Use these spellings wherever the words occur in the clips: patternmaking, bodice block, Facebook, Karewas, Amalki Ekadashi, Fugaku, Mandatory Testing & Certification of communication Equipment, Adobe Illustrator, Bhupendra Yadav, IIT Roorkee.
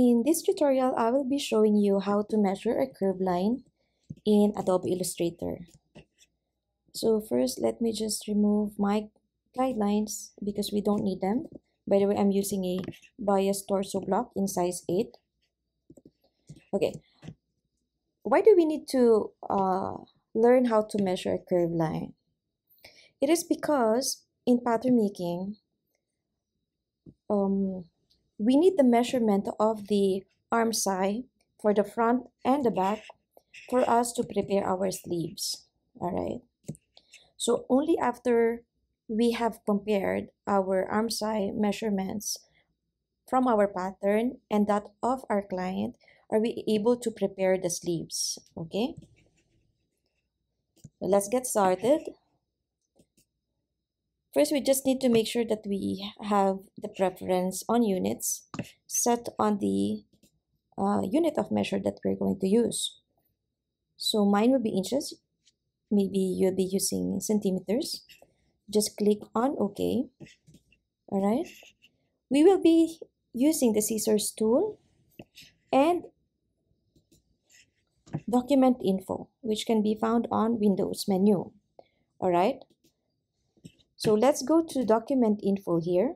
In this tutorial, I will be showing you how to measure a curved line in Adobe Illustrator. So first, let me just remove my guidelines because we don't need them. By the way, I'm using a bias torso block in size 8. Okay, why do we need to learn how to measure a curved line? It is because in pattern making, we need the measurement of the arm size for the front and the back for us to prepare our sleeves. All right. So only after we have compared our arm size measurements from our pattern and that of our client are we able to prepare the sleeves. Okay. So let's get started. First, we just need to make sure that we have the preference on units set on the unit of measure that we're going to use. So mine will be inches. Maybe you'll be using centimeters. Just click on OK. All right. We will be using the scissors tool and document info, which can be found on Windows menu. All right. So let's go to document info here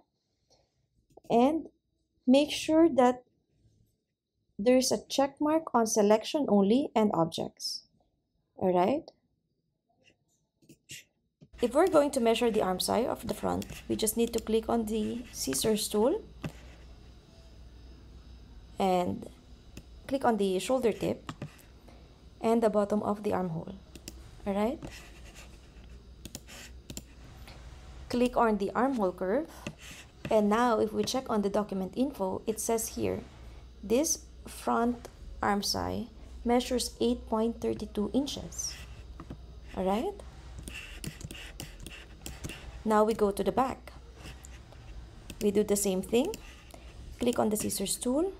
and make sure that there's a check mark on selection only and objects. All right. If we're going to measure the arm size of the front, we just need to click on the scissors tool and click on the shoulder tip and the bottom of the armhole. All right. Click on the armhole curve, and now if we check on the document info, it says here this front arm size measures 8.32 inches. All right. Now we go to the back. We do the same thing. Click on the scissors tool,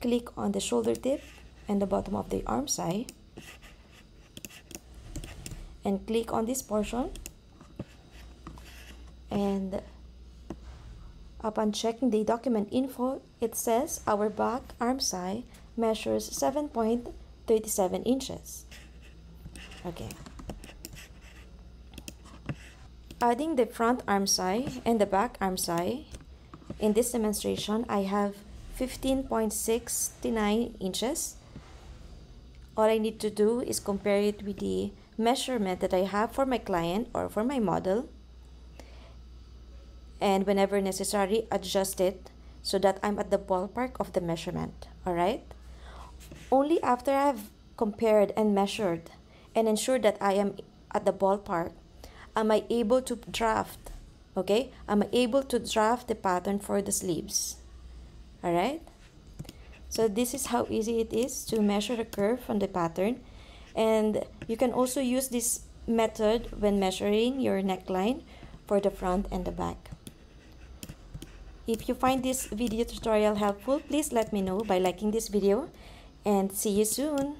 click on the shoulder tip and the bottom of the arm size, and click on this portion. And upon checking the document info, it says our back arm size measures 7.37 inches. Okay. Adding the front arm size and the back arm size, in this demonstration, I have 15.69 inches. All I need to do is compare it with the measurement that I have for my client or for my model. And whenever necessary, adjust it so that I'm at the ballpark of the measurement. All right. Only after I have compared and measured and ensured that I am at the ballpark, am I able to draft. Okay. Am I able to draft the pattern for the sleeves. All right. So this is how easy it is to measure the curve from the pattern. And you can also use this method when measuring your neckline for the front and the back. If you find this video tutorial helpful, please let me know by liking this video, and see you soon!